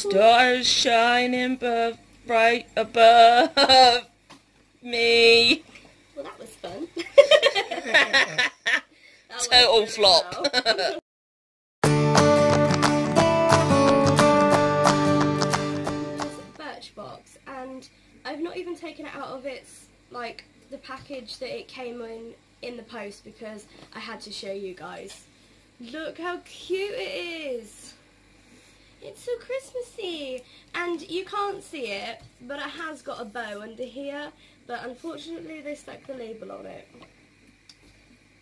stars shining bright above me. Well, that was fun. That was total flop. Birchbox, and I've not even taken it out of its, like, the package that it came in the post, because I had to show you guys. Look how cute it is. It's so Christmassy, and you can't see it, but it has got a bow under here, but unfortunately they stuck the label on it.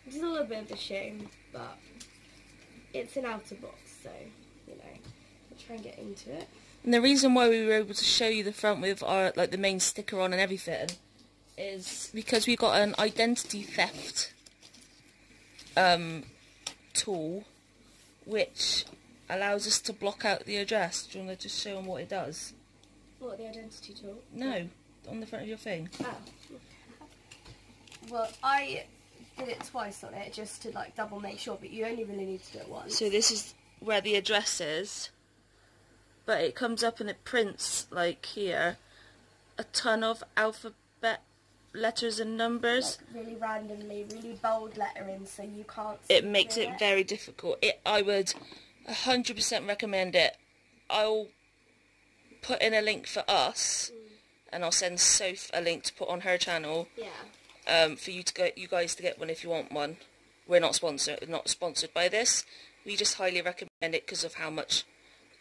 It's a little bit of a shame, but it's an outer box, so, you know, I'll try and get into it. And the reason why we were able to show you the front with our, like, the main sticker on and everything is because we got an identity theft tool, which allows us to block out the address. Do you want to just show them what it does? What, the identity tool? No, on the front of your thing. Oh. Well, I did it twice on it just to, like, double make sure, but you only really need to do it once. So this is where the address is. But it comes up and it prints, like here, a ton of alphabet letters and numbers. Like really randomly, really bold lettering, so you can't see it. Makes it very difficult. I would 100% recommend it. I'll put in a link for us, and I'll send Soph a link to put on her channel. Yeah. For you to go, you guys to get one if you want one. We're not sponsored. Not sponsored by this. We just highly recommend it because of how much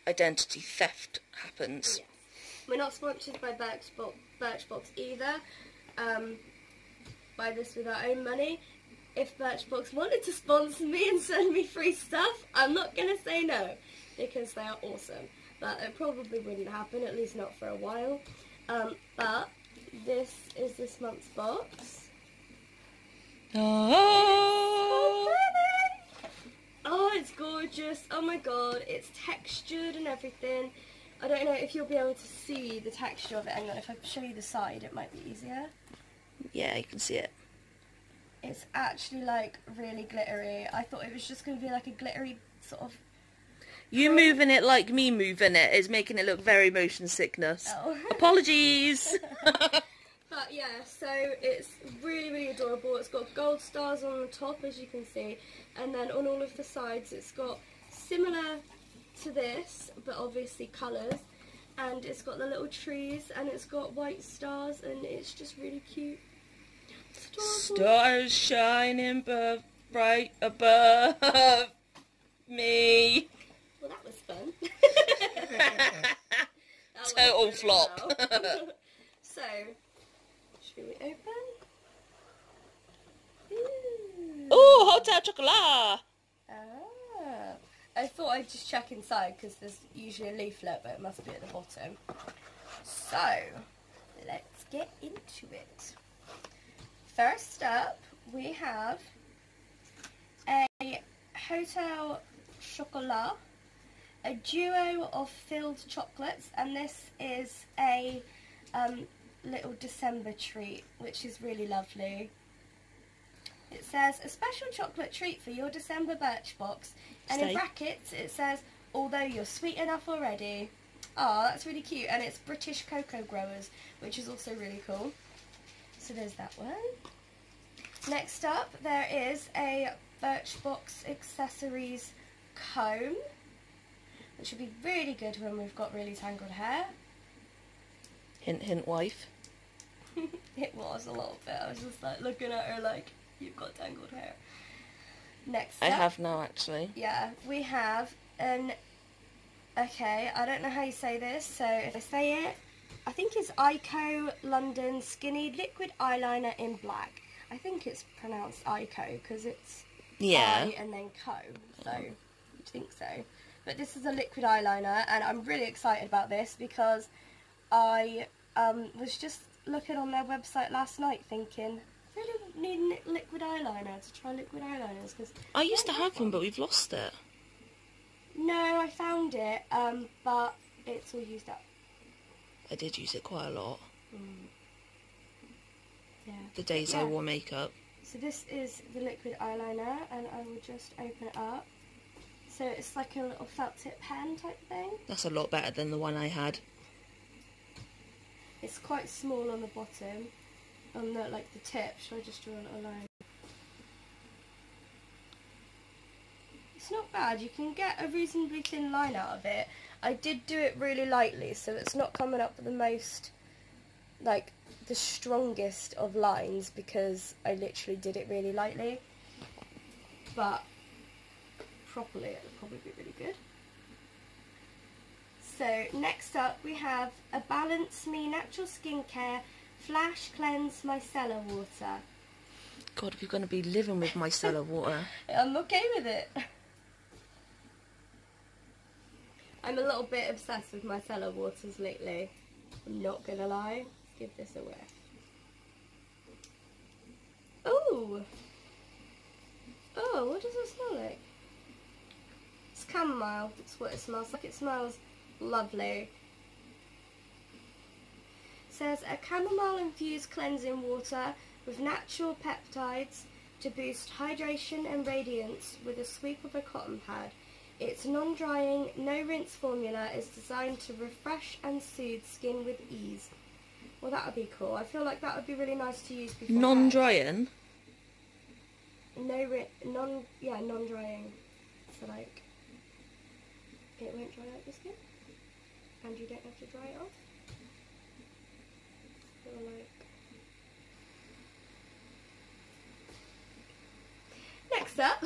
identity theft happens. Yes. We're not sponsored by Birchbox either. Buy this with our own money. If Birchbox wanted to sponsor me and send me free stuff, I'm not going to say no, because they are awesome. But it probably wouldn't happen, at least not for a while. But this is this month's box. Oh! Oh, it's gorgeous. Oh my god, it's textured and everything. I don't know if you'll be able to see the texture of it. Hang on, if I show you the side, it might be easier. Yeah, you can see it. It's actually, like, really glittery. I thought it was just going to be, like, a glittery sort of... You moving it like me moving it is making it look very motion sickness. Oh. Apologies! But yeah, so it's really, really adorable. It's got gold stars on the top, as you can see, and then on all of the sides it's got, similar to this, but obviously colours, and it's got the little trees, and it's got white stars, and it's just really cute. It's adorable. Stars shining bright above me. Well, that was fun. That total was flop. Well. So... should we open? Ooh. Ooh, Hotel Chocolat! Ah. I thought I'd just check inside because there's usually a leaflet, but it must be at the bottom. So, let's get into it. First up, we have a Hotel Chocolat, a duo of filled chocolates, and this is a... little December treat, which is really lovely. It says a special chocolate treat for your December Birchbox, and in brackets it says although you're sweet enough already. Oh, that's really cute, and it's British cocoa growers, which is also really cool. So there's that one. Next up, there is a Birchbox accessories comb, which would be really good when we've got really tangled hair. Hint, hint, wife. It was a little bit. I was just like looking at her like, you've got tangled hair. Next up, I have now, actually. Yeah, we have an... okay, I don't know how you say this, so if I say it... I think it's Ico London Skinny Liquid Eyeliner in Black. I think it's pronounced Ico, because it's... yeah. I and then co, so... I think so. But this is a liquid eyeliner, and I'm really excited about this, because... I was just looking on their website last night thinking, I really need liquid eyeliner, to try liquid eyeliners. Cause I used to have one, but we've lost it. No, I found it, but it's all used up. I did use it quite a lot. Mm. Yeah. The days I wore makeup. So this is the liquid eyeliner, and I will just open it up. So it's like a little felt tip pen type thing. That's a lot better than the one I had. It's quite small on the bottom, on the, like, the tip. Should I just draw a little line? It's not bad. You can get a reasonably thin line out of it. I did do it really lightly, so it's not coming up with the most, like, the strongest of lines, because I literally did it really lightly. But properly, it'll probably be really good. So next up we have a Balance Me Natural Skincare Flash Cleanse Micellar Water. God, if you're going to be living with micellar water. I'm okay with it. I'm a little bit obsessed with micellar waters lately. I'm not going to lie. Give this a whiff. Oh! Oh, what does it smell like? It's chamomile. That's what it smells like. It smells lovely. It says a chamomile infused cleansing water with natural peptides to boost hydration and radiance with a sweep of a cotton pad. Its non-drying, no-rinse formula is designed to refresh and soothe skin with ease. Well, that would be cool. I feel like that would be really nice to use before. Non-drying? Yeah, non-drying. So, like, it won't dry out your skin. And you don't have to dry it off. So, like... Next up...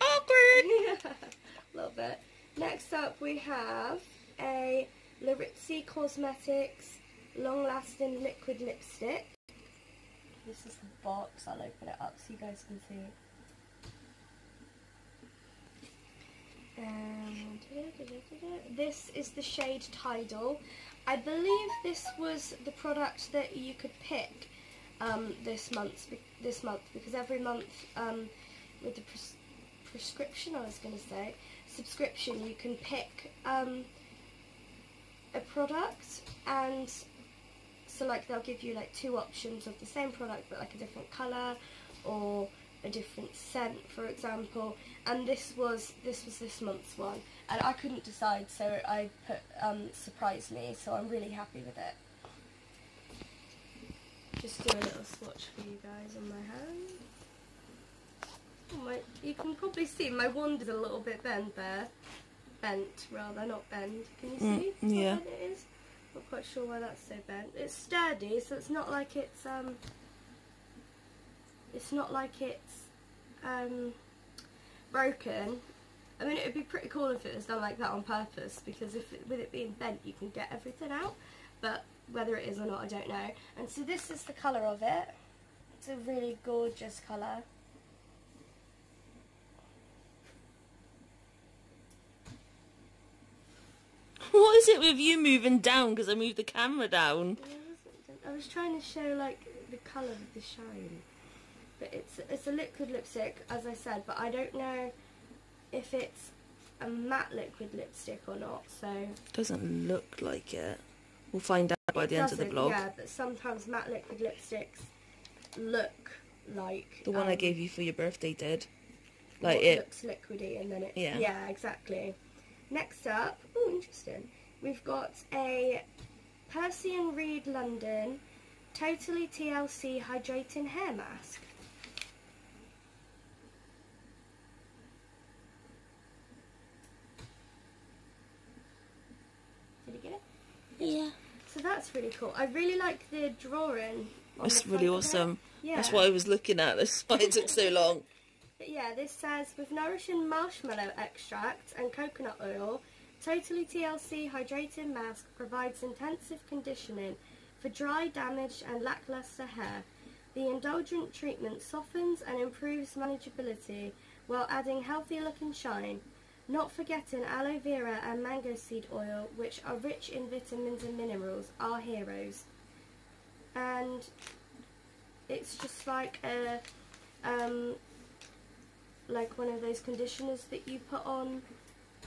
Awkward! Yeah, a little bit. Next up we have a Laritzy Cosmetics Long Lasting Liquid Lipstick. This is the box. I'll open it up so you guys can see. This is the shade Tidal. I believe this was the product that you could pick this month, because every month with the subscription, you can pick a product, and so, like, they'll give you, like, two options of the same product, but, like, a different colour or a different scent, for example. And this was this month's one, and I couldn't decide, so I put Surprise Me, so I'm really happy with it. Just do a little swatch for you guys on my hand. Oh my, you can probably see my wand is a little bit bent, can you see yeah. How bent it is? Not quite sure why that's so bent. It's sturdy, so it's not like it's broken. I mean, it would be pretty cool if it was done like that on purpose, because with it being bent you can get everything out, but whether it is or not I don't know. And so this is the colour of it. It's a really gorgeous colour. What is it with you moving down? Because I moved the camera down. I was trying to show, like, the colour of the shine. But it's a liquid lipstick, as I said, but I don't know if it's a matte liquid lipstick or not, so... It doesn't look like it. We'll find out by the end of the vlog. Yeah, but sometimes matte liquid lipsticks look like... The one I gave you for your birthday did. Like it looks liquidy and then it... Yeah, yeah, exactly. Next up, oh, interesting, we've got a Percy and Reed London Totally TLC Hydrating Hair Mask. Did you get it? Yeah. So that's really cool. I really like the drawing. That's really awesome. Yeah. That's what I was looking at, that's why it took so long. But yeah, this says, with nourishing marshmallow extract and coconut oil, Totally TLC Hydrating Mask provides intensive conditioning for dry, damaged and lackluster hair. The indulgent treatment softens and improves manageability while adding healthy look and shine, not forgetting aloe vera and mango seed oil, which are rich in vitamins and minerals, are heroes. And it's just like a... like one of those conditioners that you put on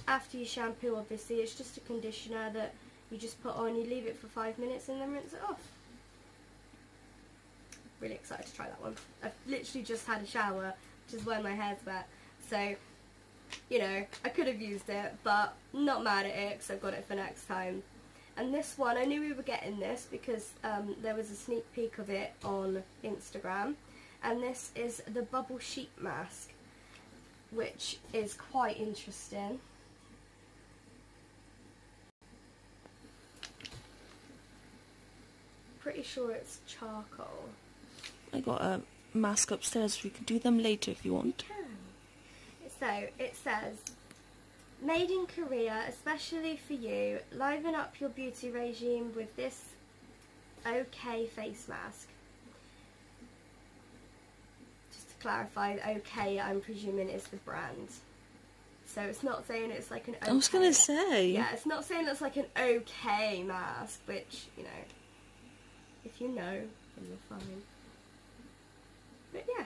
after you shampoo, obviously. It's just a conditioner that you just put on, you leave it for 5 minutes and then rinse it off. Really excited to try that one. I've literally just had a shower, which is why my hair's wet. So you know, I could have used it, but not mad at it because I've got it for next time. And this one, I knew we were getting this because there was a sneak peek of it on Instagram. And this is the Bubble Sheet Mask, which is quite interesting. Pretty sure it's charcoal. I got a mask upstairs. We can do them later if you want. You can. So it says, made in Korea, especially for you. Liven up your beauty regime with this OK face mask. Just to clarify, OK, I'm presuming, is the brand. So it's not saying it's like an OK. I was going to say. Yeah, it's not saying it's like an OK mask, which, you know, if you know, then you're fine. But yeah,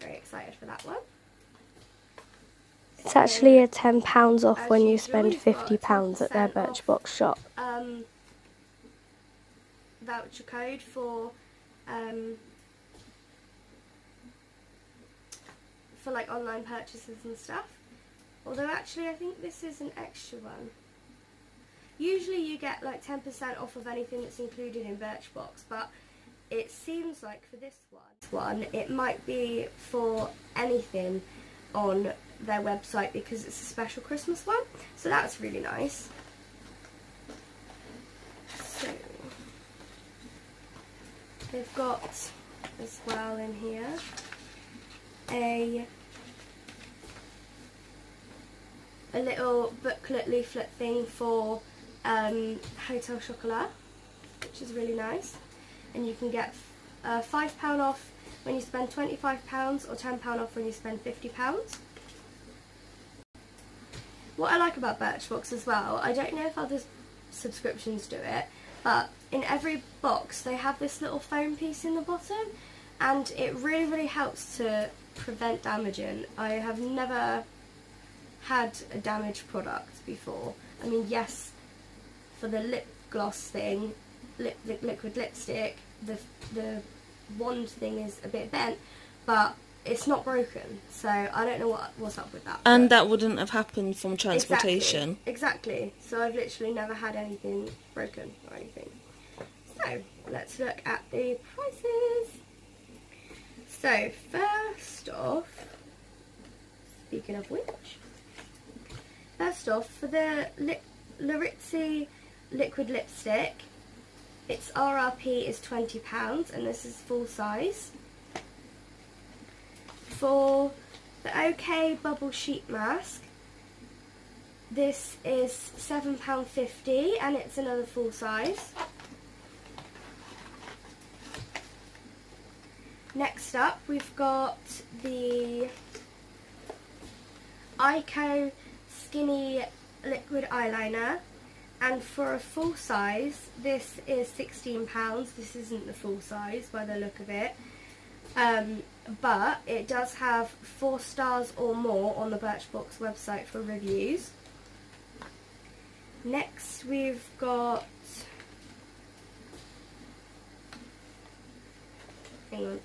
very excited for that one. It's actually a £10 off when you spend £50 at their Birchbox shop. Voucher code for like online purchases and stuff. Although actually I think this is an extra one. Usually you get like 10% off of anything that's included in Birchbox, but it seems like for this one, it might be for anything on their website because it's a special Christmas one. So that's really nice. So they've got as well in here a little booklet leaflet thing for Hotel Chocolat, which is really nice. And you can get £5 off when you spend £25 or £10 off when you spend £50. What I like about Birchbox as well, I don't know if other subscriptions do it, but in every box they have this little foam piece in the bottom, and it really, really helps to prevent damaging. I have never had a damaged product before. I mean, yes, for the lip gloss thing, liquid lipstick, the wand thing is a bit bent, but it's not broken, so I don't know what's up with that. And that wouldn't have happened from transportation. Exactly. So I've literally never had anything broken or anything. So let's look at the prices. So first off, speaking of which, first off, for the Laritzy liquid lipstick, its RRP is £20, and this is full size. For the OK Bubble Sheet Mask, this is £7.50, and it's another full size. Next up, we've got the Ico Skinny Liquid Eyeliner. And for a full size, this is £16. This isn't the full size by the look of it. But it does have 4 stars or more on the Birchbox website for reviews. Next, we've got... hang on.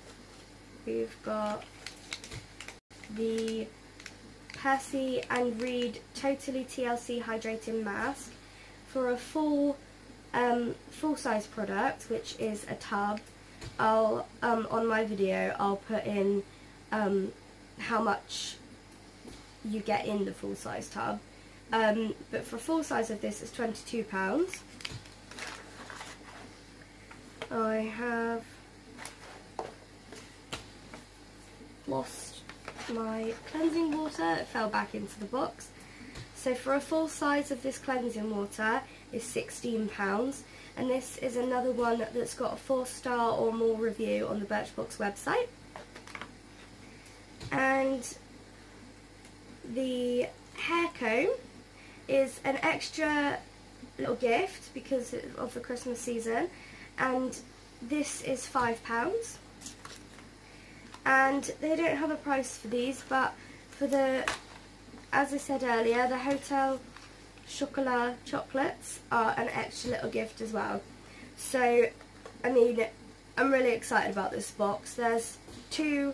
We've got the Percy and Reed Totally TLC Hydrating Mask. For a full size product, which is a tub, I'll on my video I'll put in how much you get in the full size tub. But for a full size of this, it's £22. I have lost my cleansing water. It fell back into the box. So for a full size of this cleansing water is £16, and this is another one that's got a 4-star or more review on the Birchbox website. And the hair comb is an extra little gift because of the Christmas season, and this is £5. And they don't have a price for these, but for the... as I said earlier, the Hotel Chocolat chocolates are an extra little gift as well. So, I mean, I'm really excited about this box. There's two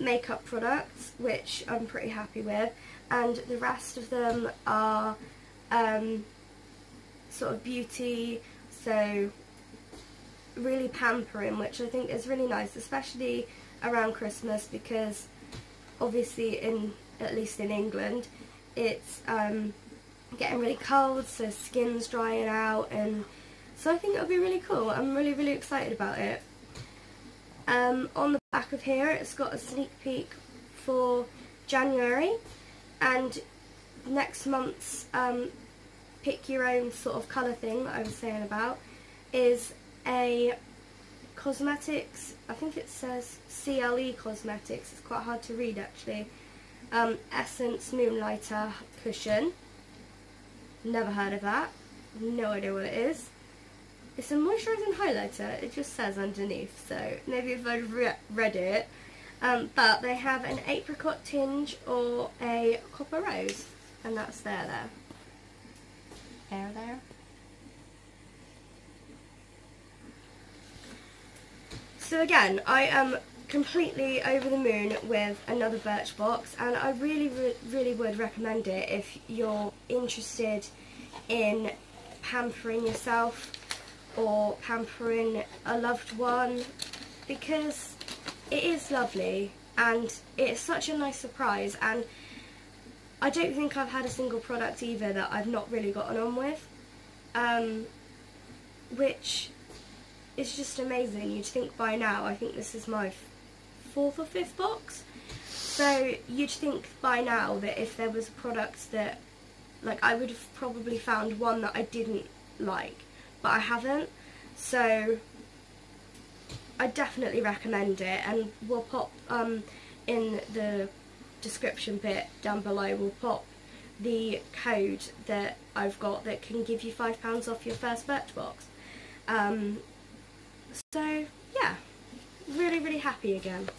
makeup products, which I'm pretty happy with, and the rest of them are sort of beauty, so really pampering, which I think is really nice, especially around Christmas, because obviously at least in England it's getting really cold, so skin's drying out, and so I think it'll be really cool. I'm really excited about it. On the back of here it's got a sneak peek for January and next month's pick your own sort of colour thing that I was saying about is a cosmetics, I think it says CLE Cosmetics, it's quite hard to read actually, Essence Moonlighter Cushion. Never heard of that, no idea what it is. It's a moisturising highlighter, it just says underneath, so maybe if I'd read it. But they have an apricot tinge or a copper rose, and that's there. So again, I am completely over the moon with another Birchbox, and I really would recommend it if you're interested in pampering yourself or pampering a loved one, because it is lovely and it's such a nice surprise. And I don't think I've had a single product either that I've not really gotten on with, which is just amazing. You'd think by now, I think this is my fourth or fifth box, so you'd think by now that if there was a product that, like, I would have probably found one that I didn't like, but I haven't, so I definitely recommend it. And we'll pop in the description bit down below, we'll pop the code that I've got that can give you £5 off your first Birchbox. So yeah, really happy again.